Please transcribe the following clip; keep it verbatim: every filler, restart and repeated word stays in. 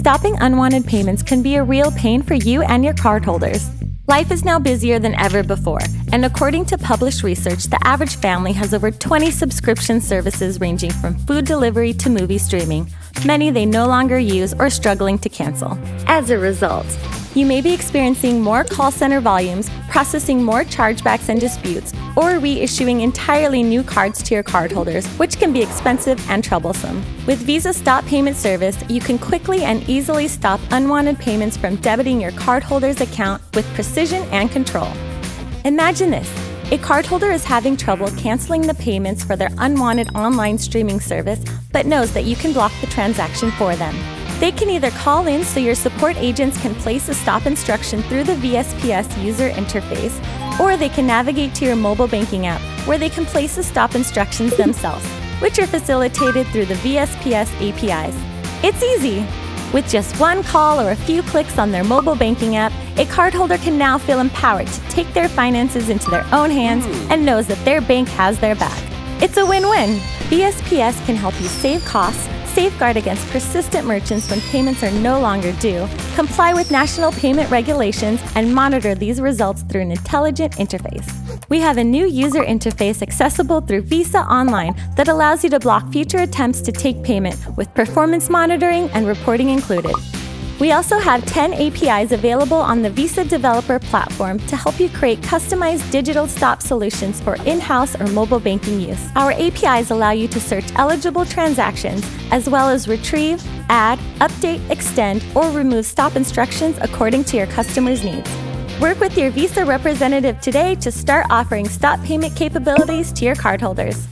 Stopping unwanted payments can be a real pain for you and your cardholders. Life is now busier than ever before, and according to published research, the average family has over twenty subscription services ranging from food delivery to movie streaming, many they no longer use or struggling to cancel. As a result, you may be experiencing more call center volumes, processing more chargebacks and disputes, or reissuing entirely new cards to your cardholders, which can be expensive and troublesome. With Visa Stop Payment Service, you can quickly and easily stop unwanted payments from debiting your cardholder's account with precision and control. Imagine this. A cardholder is having trouble canceling the payments for their unwanted online streaming service, but knows that you can block the transaction for them. They can either call in so your support agents can place a stop instruction through the V S P S user interface, or they can navigate to your mobile banking app where they can place the stop instructions themselves, which are facilitated through the V S P S A P Is. It's easy! With just one call or a few clicks on their mobile banking app, a cardholder can now feel empowered to take their finances into their own hands and knows that their bank has their back. It's a win-win! V S P S can help you save costs, safeguard against persistent merchants when payments are no longer due, comply with national payment regulations, and monitor these results through an intelligent interface. We have a new user interface accessible through Visa Online that allows you to block future attempts to take payment with performance monitoring and reporting included. We also have ten A P Is available on the Visa Developer Platform to help you create customized digital stop solutions for in-house or mobile banking use. Our A P Is allow you to search eligible transactions, as well as retrieve, add, update, extend, or remove stop instructions according to your customer's needs. Work with your Visa representative today to start offering stop payment capabilities to your cardholders.